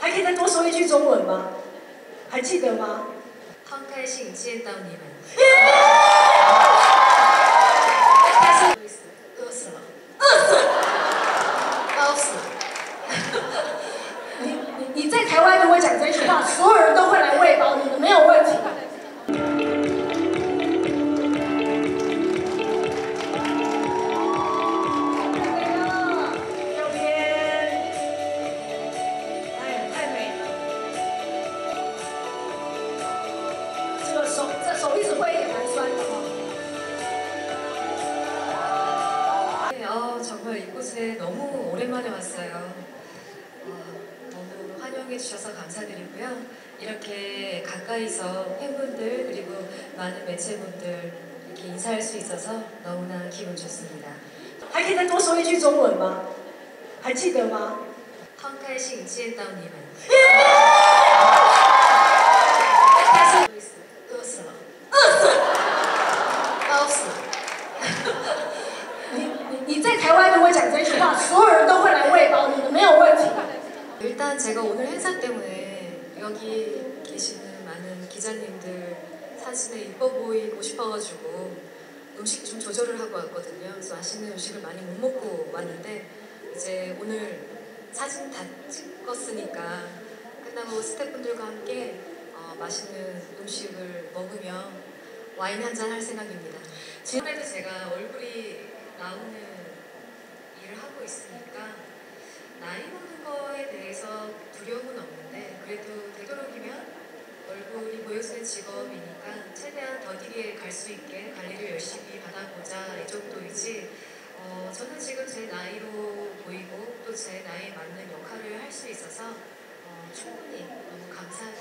还可以再多说一句中文吗？还记得吗？很开心见到你们。但是饿死了，你在台湾如果讲这句话，所有人都会来喂饱你的，没有问题。手一直挥也蛮酸的哈。네, 정말 이곳에 너무 오랜만에 왔어요. 너무 환영해 주셔서 감사드리고요. 이렇게 가까이서 팬분들 그리고 많은 매체분들 이렇게 인사할 수 있어서 너무나 기분 좋습니다. 还可以再多说一句中文吗？还记得吗？很开心见到你们。 你在台湾如果讲这句话，所有人都会来喂饱你的，没有问题。일단제가오늘행사때문에여기계시는많은기자님들사진에이뻐보이고싶어가지고음식좀조절을하고왔거든요그래서맛있는음식을많이못먹고왔는데이제오늘사진다찍었으니까끝나고스태프분들과함께맛있는음식을먹으며와인한잔할생각입니다지금에도제가얼굴이나오는일을하고있으니까나이먹는거에대해서두려움은없는데그래도되도록이면얼굴이보여지는직업이니까최대한더디게갈수있게관리를열심히받아보자이정도이지저는지금제나이로보이고또제나이에맞는역할을할수있어서충분히너무감사합니다